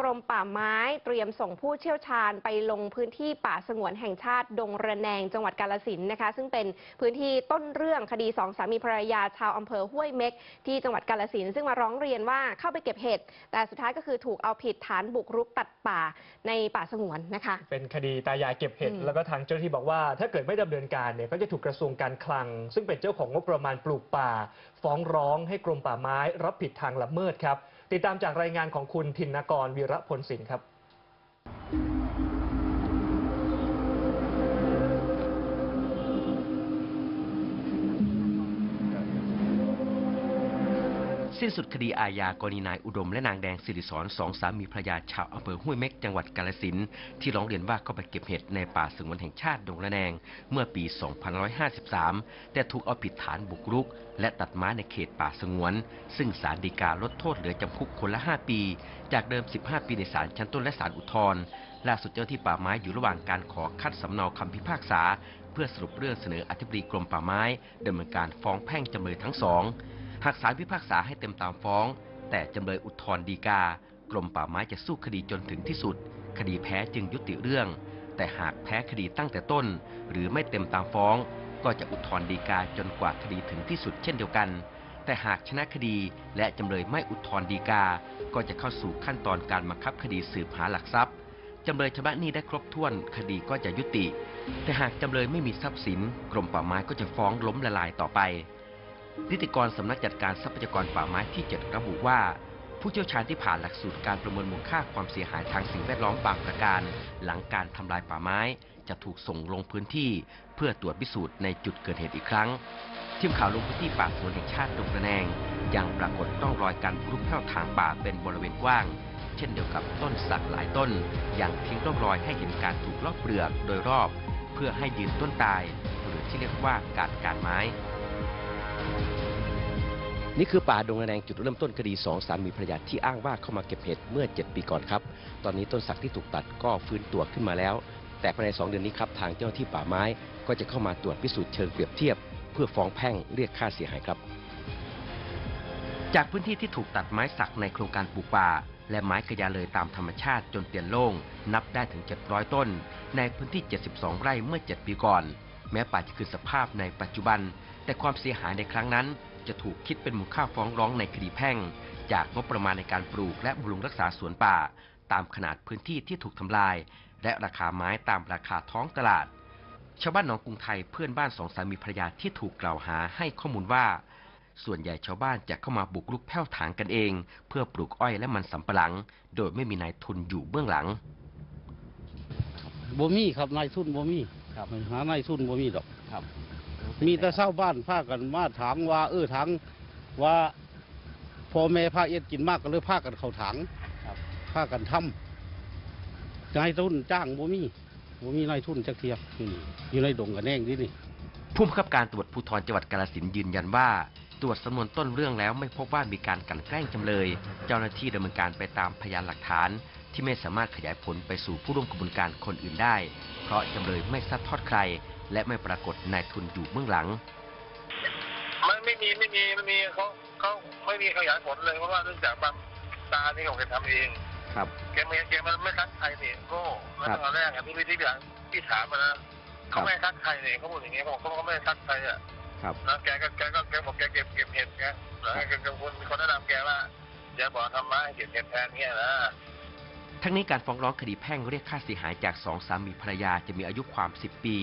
กรมป่าไม้เตรียมส่งผู้เชี่ยวชาญไปลงพื้นที่ป่าสงวนแห่งชาติดงระแนงจังหวัดกาฬสินธุ์นะคะซึ่งเป็นพื้นที่ต้นเรื่องคดีสองสามีภรรยาชาวอำเภอห้วยเม็กที่จังหวัดกาฬสินธุ์ซึ่งมาร้องเรียนว่าเข้าไปเก็บเห็ดแต่สุดท้ายก็คือถูกเอาผิดฐานบุกรุกตัดป่าในป่าสงวนนะคะเป็นคดีตายายเก็บเห็ดแล้วก็ทางเจ้าหน้าที่บอกว่าถ้าเกิดไม่ดำเนินการเนี่ยก็จะถูกกระทรวงการคลังซึ่งเป็นเจ้าของงบประมาณปลูกป่าฟ้องร้องให้กรมป่าไม้รับผิดทางละเมิดครับติดตามจากรายงานของคุณธินกร วีระพลสินครับสิ้นสุดคดีอาญากรณีนายอุดมและนางแดงสิริสรสองสามีภรรยาชาวอำเภอห้วยเม็กจังหวัดกาฬสินธุ์ที่ร้องเรียนว่าเข้าไปเก็บเห็ดในป่าสงวนแห่งชาติดงระแนงเมื่อปี 2553 แต่ถูกเอาผิดฐานบุกรุกและตัดไม้ในเขตป่าสงวนซึ่งศาลฎีกาลดโทษเหลือจำคุกคนละ5ปีจากเดิม15ปีในศาลชั้นต้นและศาลอุทธรณ์ล่าสุดเจ้าที่ป่าไม้อยู่ระหว่างการขอคัดสำเนาคำพิพากษาเพื่อสรุปเรื่องเสนออธิบดีกรมป่าไม้ดำเนินการฟ้องแพ่งจำเลยทั้งสองหากศาลพิพากษาให้เต็มตามฟ้องแต่จำเลยอุทธรณ์ฎีกากรมป่าไม้จะสู้คดีจนถึงที่สุดคดีแพ้จึงยุติเรื่องแต่หากแพ้คดีตั้งแต่ต้นหรือไม่เต็มตามฟ้องก็จะอุทธรณ์ฎีกาจนกว่าคดีถึงที่สุดเช่นเดียวกันแต่หากชนะคดีและจำเลยไม่อุทธรณ์ฎีกาก็จะเข้าสู่ขั้นตอนการบังคับคดีสืบหาหลักทรัพย์จำเลยชำระหนี้ได้ครบถ้วนคดีก็จะยุติแต่หากจำเลยไม่มีทรัพย์สินกรมป่าไม้ก็จะฟ้องล้มละลายต่อไปนิติกรสำนักจัดการทรัพยากรป่าไม้ที่7ระบุว่าผู้เชี่ยวชาญที่ผ่านหลักสูตรการประเมินมูลค่าความเสียหายทางสิ่งแวดล้อมบางประการหลังการทำลายป่าไม้จะถูกส่งลงพื้นที่เพื่อตรวจพิสูจน์ในจุดเกิดเหตุอีกครั้งทีมข่าวลงพื้นที่ป่าสงวนแห่งชาติดงระแนงยังปรากฏร่องรอยการบุกรุกเข้าทางป่าเป็นบริเวณกว้างเช่นเดียวกับต้นสักหลายต้นยังทิ้งร่องรอยให้เห็นการถูกลอกเปลือกโดยรอบเพื่อให้ยืนต้นตายหรือที่เรียกว่าการไม้นี่คือป่าดงระแนงจุดเริ่มต้นคดีสองสามีภรรยาที่อ้างว่าเข้ามาเก็บเห็ดเมื่อ7ปีก่อนครับตอนนี้ต้นสักที่ถูกตัดก็ฟื้นตัวขึ้นมาแล้วแต่ภายใน2 เดือนนี้ครับทางเจ้าหน้าที่ป่าไม้ก็จะเข้ามาตรวจพิสูจน์เชิงเปรียบเทียบเพื่อฟ้องแพ่งเรียกค่าเสียหายครับจากพื้นที่ที่ถูกตัดไม้สักในโครงการปลูกป่าและไม้ขยะเลยตามธรรมชาติจนเปลี่ยนโล่งนับได้ถึง700ต้นในพื้นที่72ไร่เมื่อ7ปีก่อนแม้ป่าจะคืนสภาพในปัจจุบันแต่ความเสียหายในครั้งนั้นจะถูกคิดเป็นมูลค่าฟ้องร้องในคดีแพ่งจากงบประมาณในการปลูกและบำรุงรักษาสวนป่าตามขนาดพื้นที่ที่ถูกทำลายและราคาไม้ตามราคาท้องตลาดชาวบ้านหนองกรุงไทยเพื่อนบ้านสองสามีภรรยาที่ถูกกล่าวหาให้ข้อมูลว่าส่วนใหญ่ชาวบ้านจะเข้ามาบุกรุกแผ่วถางกันเองเพื่อปลูกอ้อยและมันสำปะหลังโดยไม่มีนายทุนอยู่เบื้องหลังบ่มีครับนายทุนบ่มีครับหานายทุนบ่มีดอกครับมีแต่เศร้าบ้านพากันมาถางว่าถางว่าพ่อแม่พาเอ็ดกินมากก็เลยพากันเขาถางพากันทำนายทุนจ้างบ่มีนายทุนจักเทียบอยู่ในดงกระแนงนี่นี่ผู้บังคับการตำรวจภูธรจังหวัดกาฬสินธุ์ยืนยันว่าตรวจสำนวนต้นเรื่องแล้วไม่พบว่ามีการกลั่นแกล้งจำเลยเจ้าหน้าที่ดำเนินการไปตามพยานหลักฐานที่ไม่สามารถขยายผลไปสู่ผู้ร่วมกระบวนการคนอื่นได้เพราะจำเลยไม่ซัดทอดใครและไม่ปรากฏนายทุนอยู่เบื้องหลังไม่มีเขาไม่มีขยายผลเลยเพราะว่าเนื่องจากบางตาที่เขาเคยทำเองครับแกมันไม่คัดใครเนี่ยก็ตอนแรกที่อย่างที่ถามมานะเขาไม่คัดใครเนี่ยเขาพูดอย่างนี้เขาไม่คัดใครอ่ะครับแล้วแกบอกแกเก็บเห็ดแกแล้วแกคนแนะนำแกว่าอย่าบอกทำไมเก็บเห็ดแทนเงี้ยนะทั้งนี้การฟ้องร้องคดีแพ่งเรียกค่าเสียหายจากสองสามีภรรยาจะมีอายุความ10ปี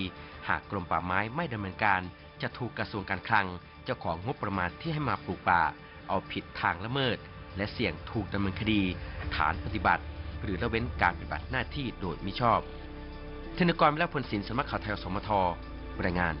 หากกรมป่าไม้ไม่ดำเนินการจะถูกกระทรวงการคลังเจ้าของงบประมาณที่ให้มาปลูกป่าเอาผิดทางละเมิดและเสี่ยงถูกดำเนินคดีฐานปฏิบัติหรือละเว้นการปฏิบัติหน้าที่โดยมิชอบธนกร วีระพลสิน สำนักข่าวไทย สมท.รายงาน